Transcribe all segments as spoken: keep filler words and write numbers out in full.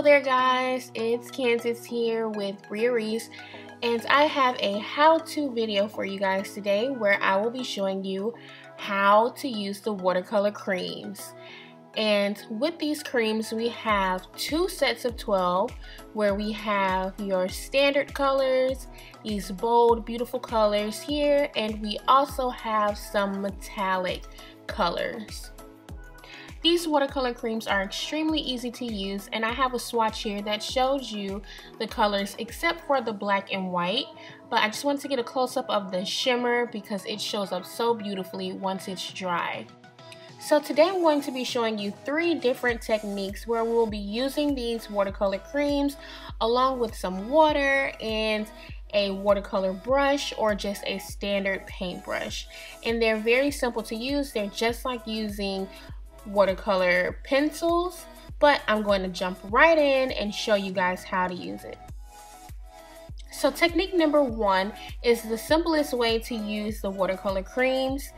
Hello there guys, it's Kansas here with Brea Reese, and I have a how-to video for you guys today where I will be showing you how to use the watercolor creams. And with these creams we have two sets of twelve where we have your standard colors, these bold beautiful colors here, and we also have some metallic colors. These watercolor creams are extremely easy to use, and I have a swatch here that shows you the colors except for the black and white, but I just wanted to get a close-up of the shimmer because it shows up so beautifully once it's dry. So today I'm going to be showing you three different techniques where we'll be using these watercolor creams along with some water and a watercolor brush or just a standard paintbrush. And they're very simple to use. They're just like using watercolor pencils, but I'm going to jump right in and show you guys how to use it. So technique number one is the simplest way to use the watercolor creams,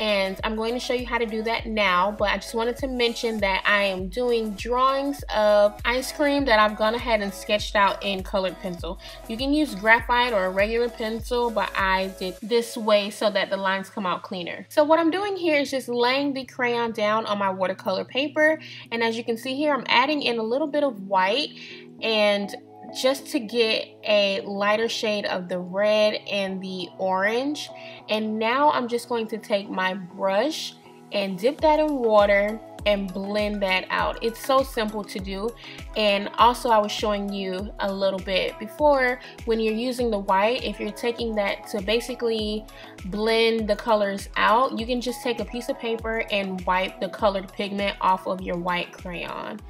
and I'm going to show you how to do that now, but I just wanted to mention that I am doing drawings of ice cream that I've gone ahead and sketched out in colored pencil. You can use graphite or a regular pencil, but I did this way so that the lines come out cleaner. So what I'm doing here is just laying the crayon down on my watercolor paper, and as you can see here, I'm adding in a little bit of white and just to get a lighter shade of the red and the orange. And now I'm just going to take my brush and dip that in water and blend that out. It's so simple to do. And also I was showing you a little bit before, when you're using the white, if you're taking that to basically blend the colors out, you can just take a piece of paper and wipe the colored pigment off of your white crayon,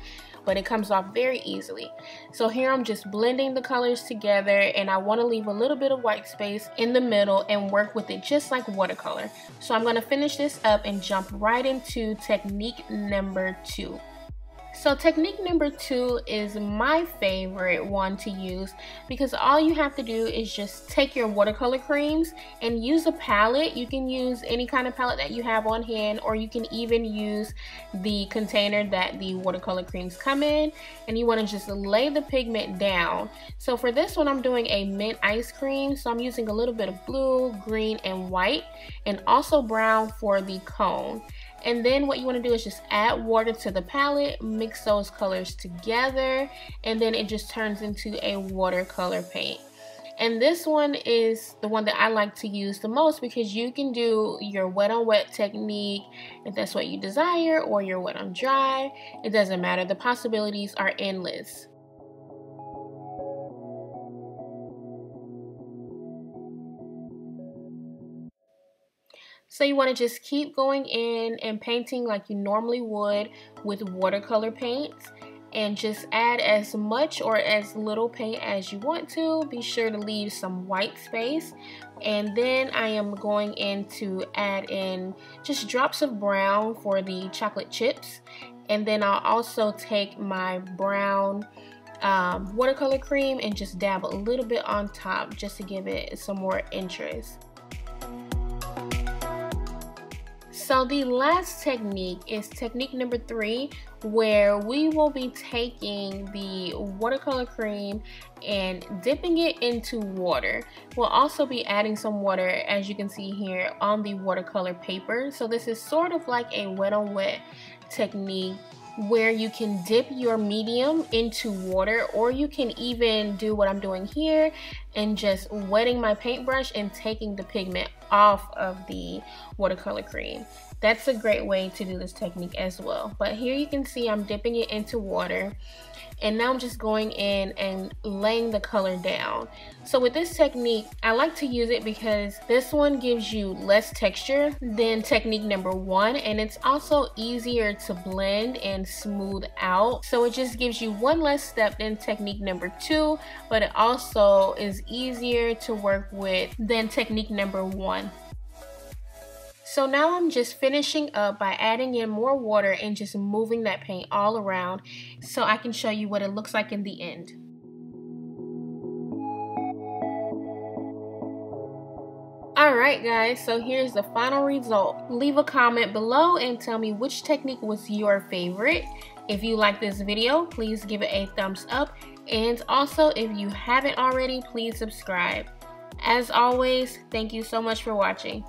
but it comes off very easily. So here I'm just blending the colors together, and I want to leave a little bit of white space in the middle and work with it just like watercolor. So I'm going to finish this up and jump right into technique number two. So technique number two is my favorite one to use because all you have to do is just take your watercolor creams and use a palette. You can use any kind of palette that you have on hand, or you can even use the container that the watercolor creams come in, and you want to just lay the pigment down. So for this one, I'm doing a mint ice cream, so I'm using a little bit of blue, green, and white, and also brown for the cone. And then what you want to do is just add water to the palette, mix those colors together, and then it just turns into a watercolor paint. And this one is the one that I like to use the most because you can do your wet on wet technique if that's what you desire, or your wet on dry. It doesn't matter. The possibilities are endless. So you want to just keep going in and painting like you normally would with watercolor paints, and just add as much or as little paint as you want to. Be sure to leave some white space. And then I am going in to add in just drops of brown for the chocolate chips. And then I'll also take my brown um, watercolor cream and just dab a little bit on top just to give it some more interest. So the last technique is technique number three, where we will be taking the watercolor cream and dipping it into water. We'll also be adding some water, as you can see here, on the watercolor paper. So this is sort of like a wet on wet technique where you can dip your medium into water, or you can even do what I'm doing here and just wetting my paintbrush and taking the pigment off of the watercolor cream. That's a great way to do this technique as well. But here you can see I'm dipping it into water, and now I'm just going in and laying the color down. So with this technique, I like to use it because this one gives you less texture than technique number one, and it's also easier to blend and smooth out. So it just gives you one less step than technique number two, but it also is easier to work with than technique number one. So now I'm just finishing up by adding in more water and just moving that paint all around so I can show you what it looks like in the end. Alright guys, so here's the final result. Leave a comment below and tell me which technique was your favorite. If you like this video, please give it a thumbs up, and also if you haven't already, please subscribe. As always, thank you so much for watching.